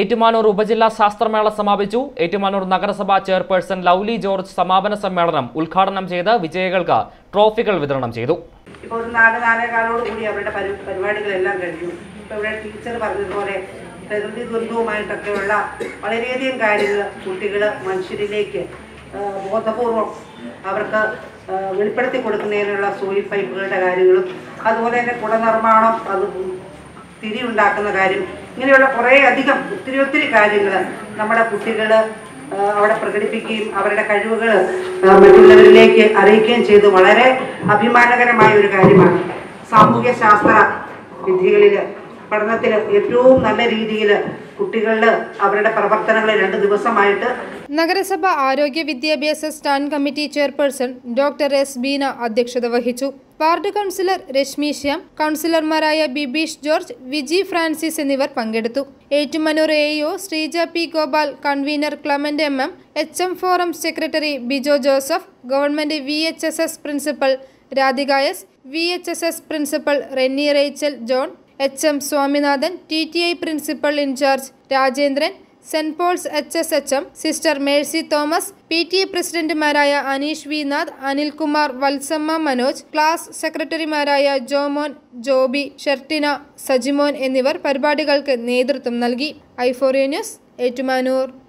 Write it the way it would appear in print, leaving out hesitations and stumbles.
ഏറ്റുമാനൂർ ഉപജില്ലാ ശാസ്ത്രമേള സമാപിച്ചു. ഏറ്റുമാനൂർ നഗരസഭാ ചെയർപേഴ്സൺ ലൗലി ജോർജ് സമാപന സമ്മേളനം ഉദ്ഘാടനം ചെയ്ത് വിജയികൾക്ക് ട്രോഫികൾ വിതരണം ചെയ്തു. ഇപ്പോൾ നാടകാലകളോട് കൂടി അവരുടെ പരിപാടികളെല്ലാം കഴിഞ്ഞു. ഇപ്പോൾ ഇവിടെ ടീച്ചർ പറഞ്ഞതുപോലെ പ്രകൃതി ദുരന്തവുമായിട്ടൊക്കെയുള്ള വളരെയധികം കാര്യങ്ങൾ കുട്ടികൾ മനുഷ്യരിലേക്ക് ബോധപൂർവം അവർക്ക് വെളിപ്പെടുത്തി കൊടുക്കുന്നതിനുള്ള സോയിൽ പൈപ്പുകളുടെ കാര്യങ്ങളും അതുപോലെ തന്നെ കുടനിർമ്മാണം അത് തിരി ഉണ്ടാക്കുന്ന കാര്യം ഇങ്ങനെയുള്ള കുറേയധികം ഒത്തിരി കാര്യങ്ങൾ നമ്മുടെ കുട്ടികൾ അവിടെ പ്രകടിപ്പിക്കുകയും അവരുടെ കഴിവുകൾ മറ്റുള്ളവരിലേക്ക് അറിയിക്കുകയും ചെയ്ത് വളരെ അഭിമാനകരമായ ഒരു കാര്യമാണ്. സാമൂഹ്യ ശാസ്ത്ര വിദ്യകളിൽ പഠനത്തിൽ ഏറ്റവും നല്ല രീതിയിൽ കുട്ടികളുടെ അവരുടെ പ്രവർത്തനങ്ങളെ രണ്ട് ദിവസമായിട്ട് നഗരസഭ ആരോഗ്യ വിദ്യാഭ്യാസ stand committee chairperson doctor S Beena അധ്യക്ഷത വഹിച്ചു. വാർഡ് കൗൺസിലർ രശ്മിശ്യാം, കൗൺസിലർമാരായ ബിബിഷ് ജോർജ്, വിജി ഫ്രാൻസിസ് എന്നിവർ പങ്കെടുത്തു. Ettumanoor AO Sreeja P Gopal, convener Clement MM, HM forum secretary Bijo Joseph, government VHSS principal രാധികായസ്, VHSS principal Renny റേയച്ചൽ John, HM Swaminathan, TTI principal in charge Rajendran, saint Paul's HSHM, sister mercy Thomas, PTA പ്രസിഡന്റുമാരായ Aneesh V Nath, Anil Kumar, Valsamma, Manoj, class സെക്രട്ടറിമാരായ ജോമൻ, ജോബി, ശർട്ടിന, സജിമോൻ എന്നിവർ പരിപാടികൾക്ക് നേതൃത്വം നൽകി. I4 news, Ettumanoor.